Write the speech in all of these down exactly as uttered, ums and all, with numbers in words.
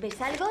¿Ves algo?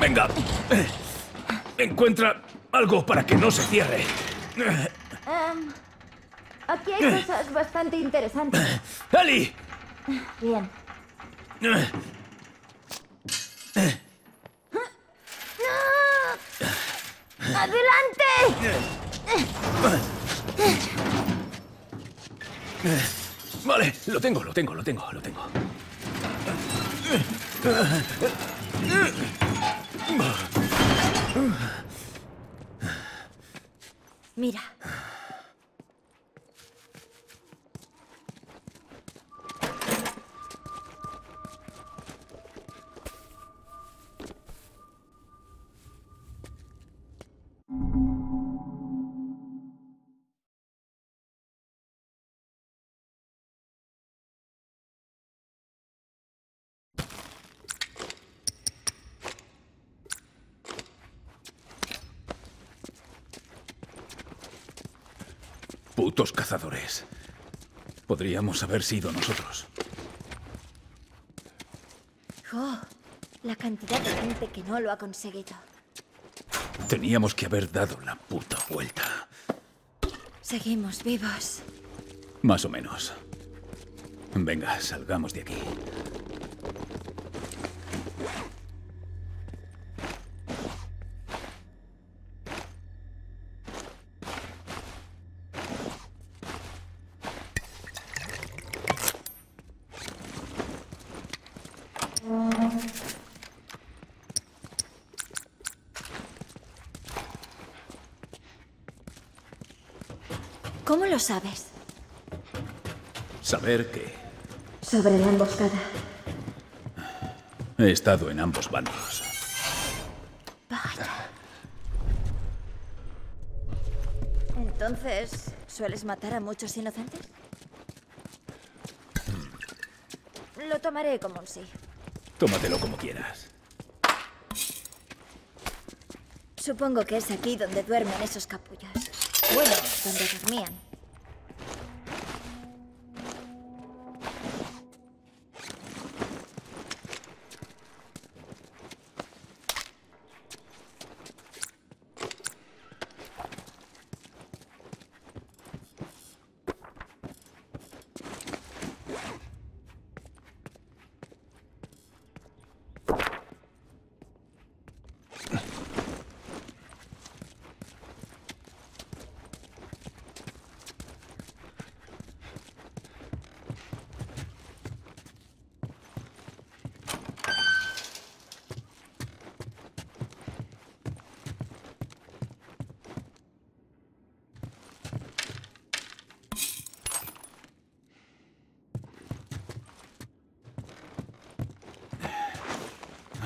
Venga, encuentra algo para que no se cierre. Um, aquí hay cosas bastante interesantes. ¡Ellie! Bien. ¡Adelante! Vale, lo tengo, lo tengo, lo tengo, lo tengo. Mira. Putos cazadores. Podríamos haber sido nosotros. Oh, la cantidad de gente que no lo ha conseguido. Teníamos que haber dado la puta vuelta. Seguimos vivos. Más o menos. Venga, salgamos de aquí. ¿Cómo lo sabes? ¿Saber qué? Sobre la emboscada. He estado en ambos bandos. Vaya. Entonces, ¿sueles matar a muchos inocentes? Mm. Lo tomaré como un sí. Tómatelo como quieras. Supongo que es aquí donde duermen esos capullos. Bueno, donde dormían.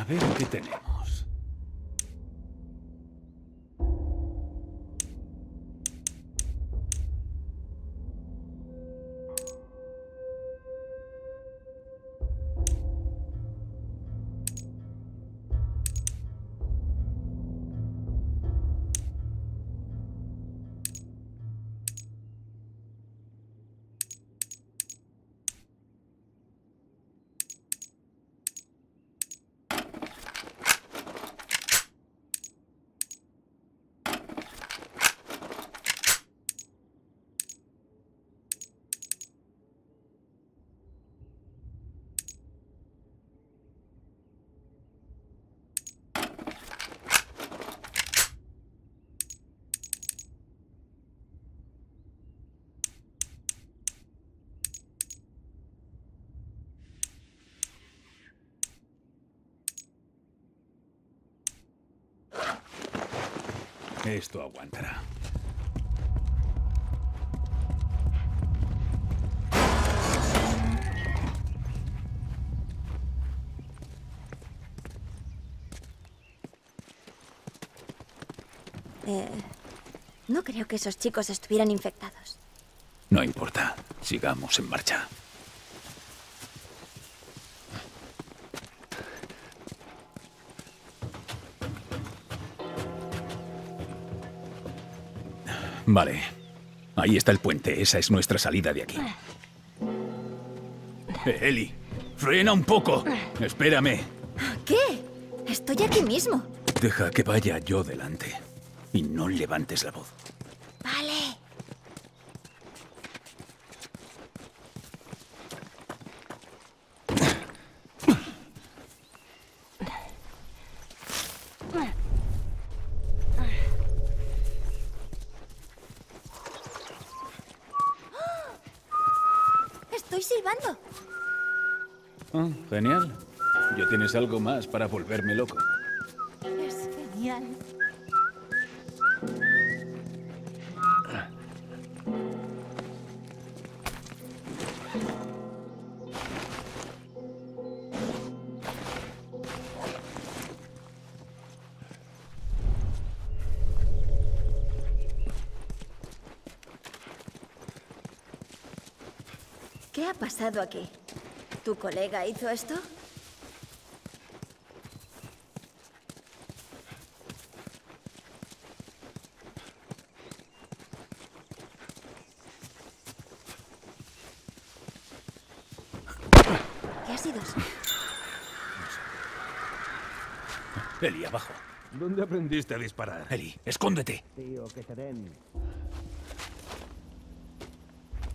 A ver qué tenemos. Esto aguantará. Eh, no creo que esos chicos estuvieran infectados. No importa, sigamos en marcha. Vale. Ahí está el puente. Esa es nuestra salida de aquí. Eh, Ellie, frena un poco. Espérame. ¿Qué? Estoy aquí mismo. Deja que vaya yo delante. Y no levantes la voz. Vale. Oh, genial. Ya tienes algo más para volverme loco. Es genial. ¿Qué ha pasado aquí? ¿Tu colega hizo esto? ¿Qué ha sido eso? Ellie, abajo. ¿Dónde aprendiste a disparar? Ellie, escóndete. Tío, que te den.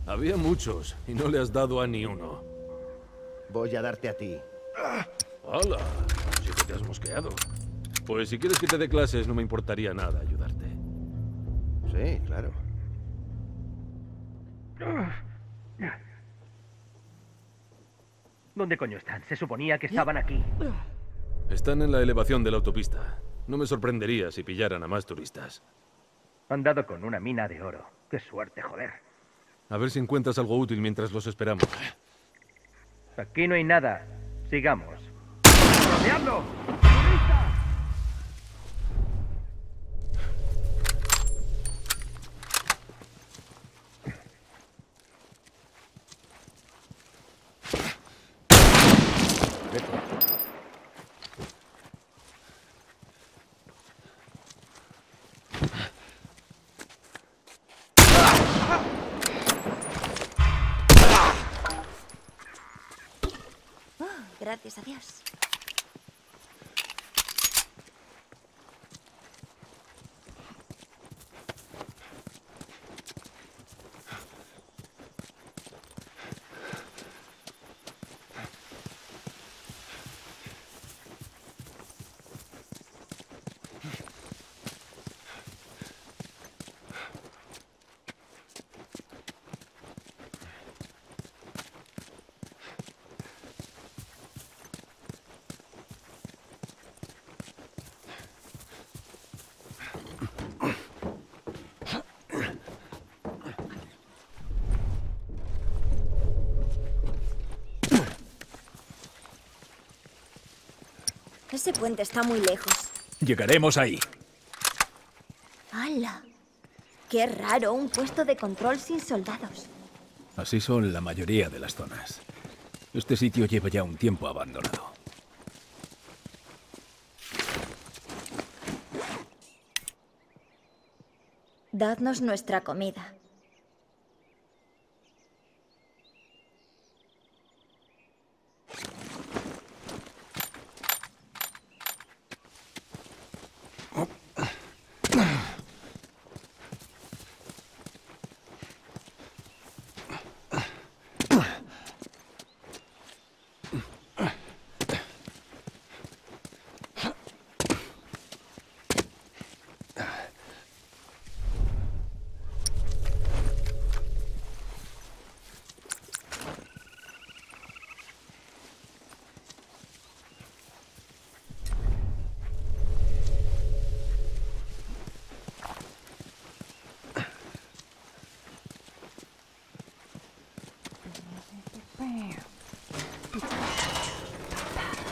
Había muchos y no le has dado a ni uno. Voy a darte a ti. ¡Hala! Sí que te has mosqueado. Pues si quieres que te dé clases, no me importaría nada ayudarte. Sí, claro. ¿Dónde coño están? Se suponía que estaban aquí. Están en la elevación de la autopista. No me sorprendería si pillaran a más turistas. Han dado con una mina de oro. ¡Qué suerte, joder! A ver si encuentras algo útil mientras los esperamos. Aquí no hay nada. Sigamos. ¡Diablo! ¡Turista! Gracias a Dios. Ese puente está muy lejos. Llegaremos ahí. ¡Hala! ¡Qué raro! Un puesto de control sin soldados. Así son la mayoría de las zonas. Este sitio lleva ya un tiempo abandonado. Dadnos nuestra comida.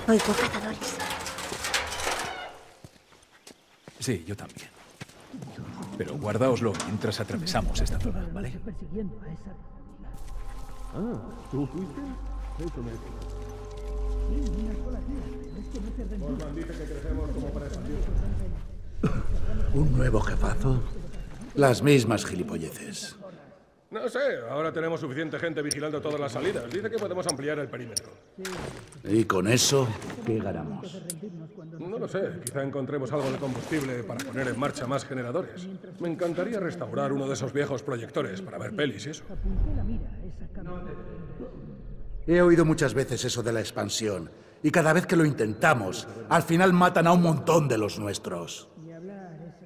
Oigo cazadores. Sí, yo también. Pero guardaoslo mientras atravesamos esta zona, ¿vale? Ah, ¿tú fuiste? Eso me dijo. Sí, una sola tía. Es que no te rendimos. Orban dice que crecemos como para salir. ¿Un nuevo jefazo? Las mismas gilipolleces. No sé, ahora tenemos suficiente gente vigilando todas las salidas. Dice que podemos ampliar el perímetro. ¿Y con eso qué ganamos? No lo sé, quizá encontremos algo de combustible para poner en marcha más generadores. Me encantaría restaurar uno de esos viejos proyectores para ver pelis y eso. He oído muchas veces eso de la expansión, y cada vez que lo intentamos, al final matan a un montón de los nuestros.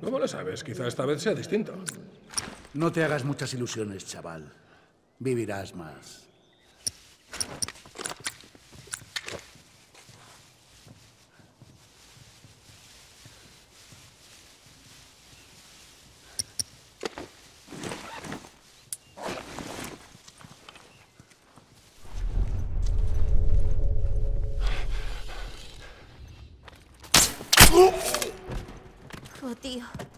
¿Cómo lo sabes? Quizá esta vez sea distinto. No te hagas muchas ilusiones, chaval. Vivirás más. Oh, tío. Oh!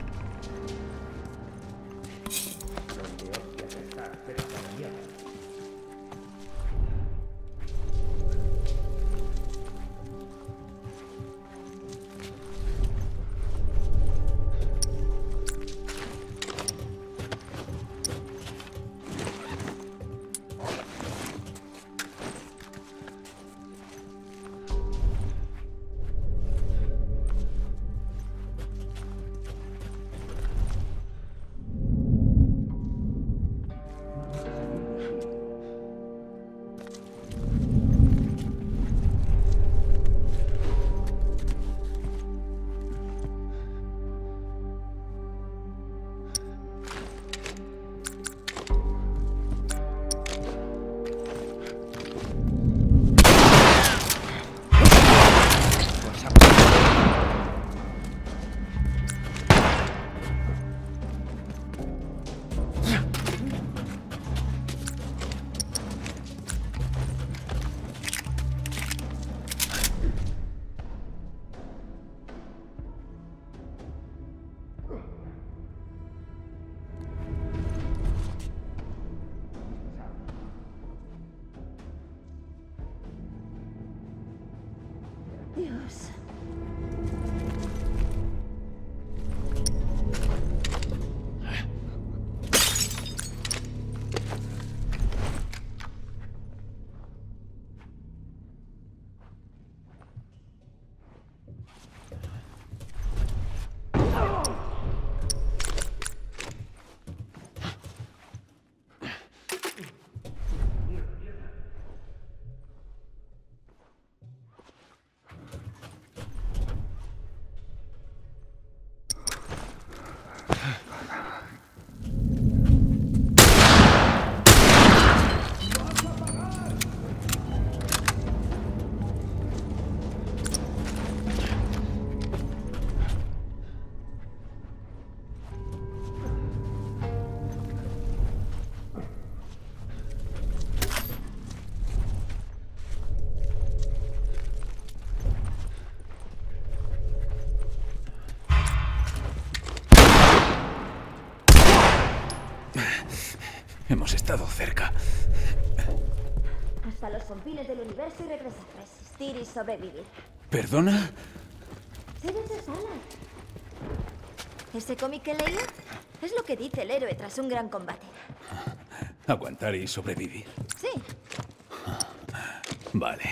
Hemos estado cerca. Hasta los confines del universo y regresar, resistir y sobrevivir. ¿Perdona? ¿Será esa sala? ¿Ese cómic que leí? Es lo que dice el héroe tras un gran combate. Aguantar y sobrevivir. Sí. Vale.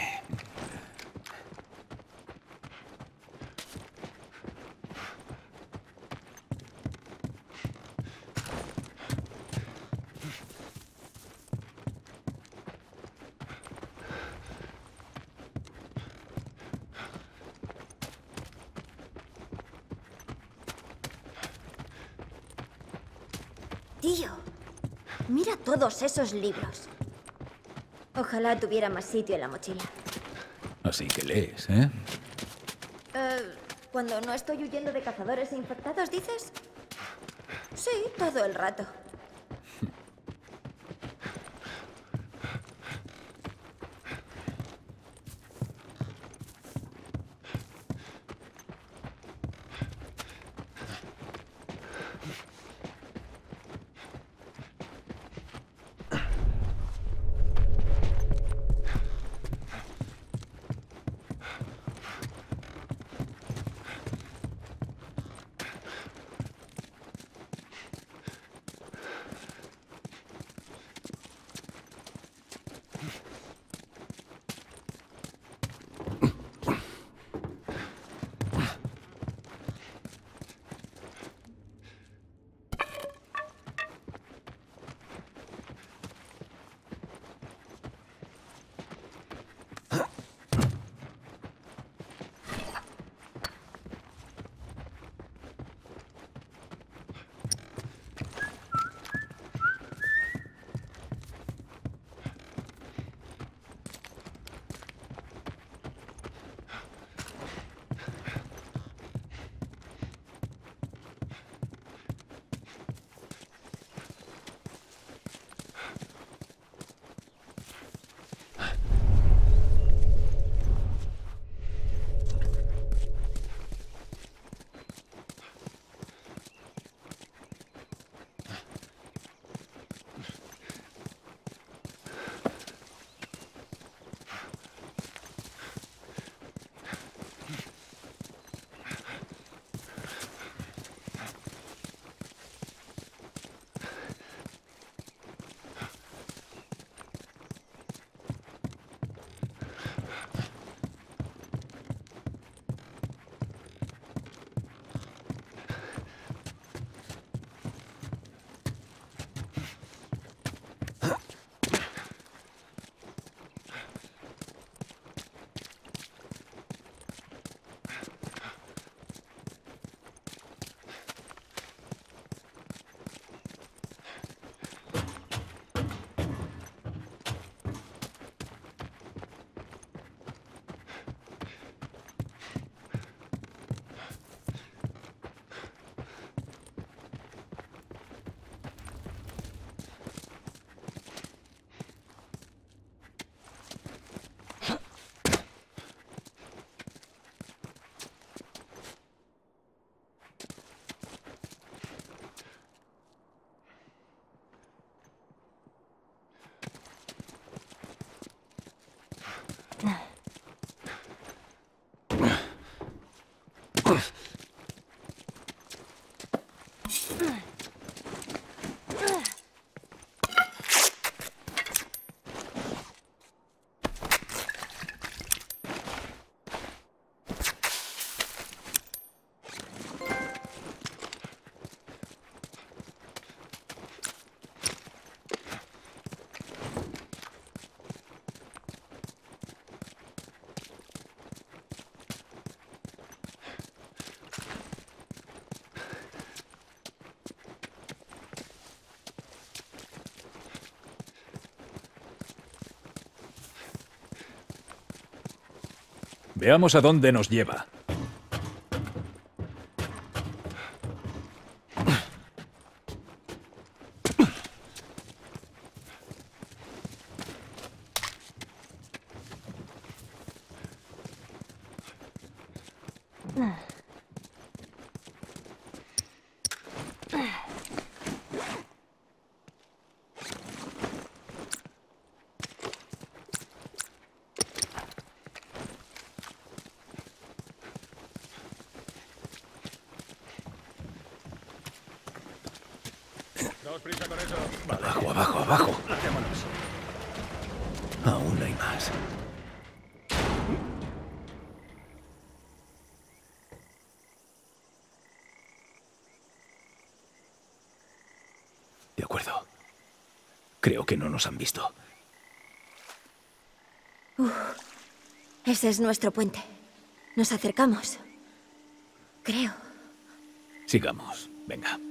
Tío, mira todos esos libros. Ojalá tuviera más sitio en la mochila. Así que lees, ¿eh? Eh, cuando no estoy huyendo de cazadores e infectados, ¿dices? Sí, todo el rato. Veamos a dónde nos lleva. Abajo, abajo, abajo. Aún hay más. De acuerdo. Creo que no nos han visto. Uf, ese es nuestro puente. Nos acercamos. Creo. Sigamos, venga.